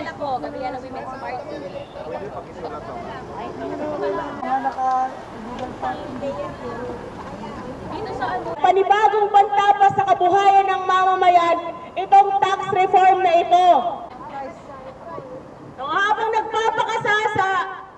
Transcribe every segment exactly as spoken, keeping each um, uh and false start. kilala ko, Gabriela Women's Party. Pwede pa kilala ko. Panibagong pantapas sa kabuhayan ng mamamayan, itong tax reform na ito. Habang nagpapakasasa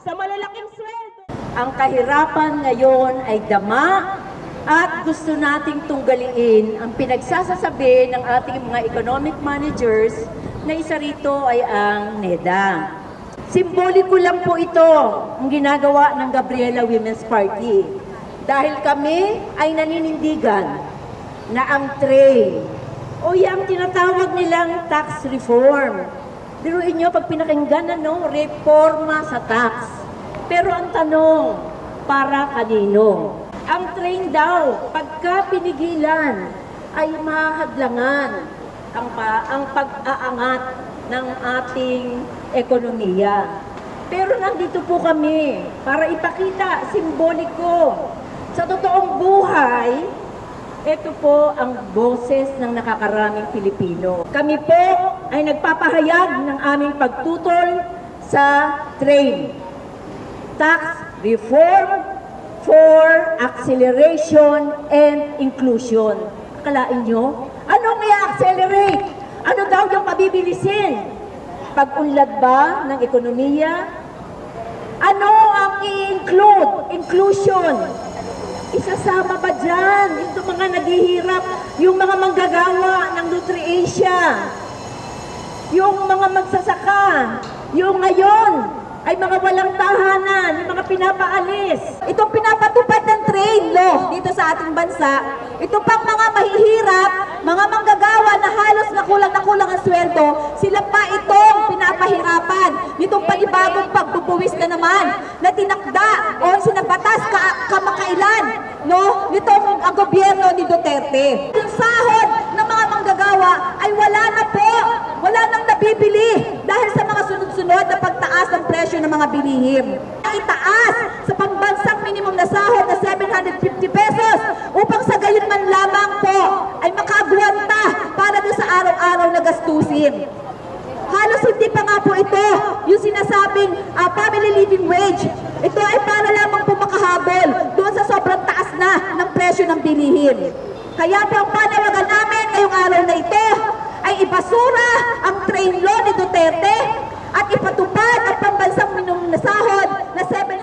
sa malalaking sweldo. Ang kahirapan ngayon ay dama at gusto nating tunggaliin ang pinagsasasabi ng ating mga economic managers na isa rito ay ang NEDA. Simboliko lang po ito ang ginagawa ng Gabriela Women's Party dahil kami ay naninindigan na ang TRE o yung tinatawag nilang tax reform. Diruin nyo pag pinakinggan na no, reforma sa tax. Pero ang tanong, para kanino? Ang TRAIN daw, pagka pinigilan, ay mahadlangan ang, pa, ang pag-aangat ng ating ekonomiya. Pero nandito po kami para ipakita, simboliko, sa totoong buhay, ito po ang boses ng nakakaraming Pilipino. Kami po ay nagpapahayag ng aming pagtutol sa TRAIN, Tax Reform for Acceleration and Inclusion. Akalain nyo? Ano kaya accelerate? Ano daw yung pabibilisin? Pag-unlad ba ng ekonomiya? Ano ang i-include? Inclusion. Isasama ba dyan? Ito mga naghihirap, yung mga manggagawa ng Nutri-Asia, yung mga magsasaka, yung ngayon, ay mga walang tahanan, yung mga pinapaalis. Itong pinapatupad ng TRAIN law dito sa ating bansa, ito pang mga mahihirap, mga manggagawa na halos nakulang na kulang ang sweldo, sila pa itong pinapahirapan. Itong panibagong pagbubuwis na naman, na tinakda o sinabatas ka kamakailan, no? Nitong ang gobyerno ni Duterte. Yung sahod ng mga manggagawa ay wala na po, wala nang nabibili dahil sa mga sunod-sunod na pagtaas ng presyo ng mga binihim. Itaas sa pambansang minimum na sahod na seven hundred fifty pesos upang sa gayon man lamang po ay makaagwanta para doon sa araw-araw na gastusin. Halos hindi pa nga po ito yung sinasabing uh, family living wage. Ito ay para lamang po makahabol doon sa sobrang taas na ng presyo ng binihim. Kaya po ang panawagan namin ngayong araw na ito ay ibasura ang TRAIN law ni Duterte at ipatupad ang pambansang minimum na sahod na seven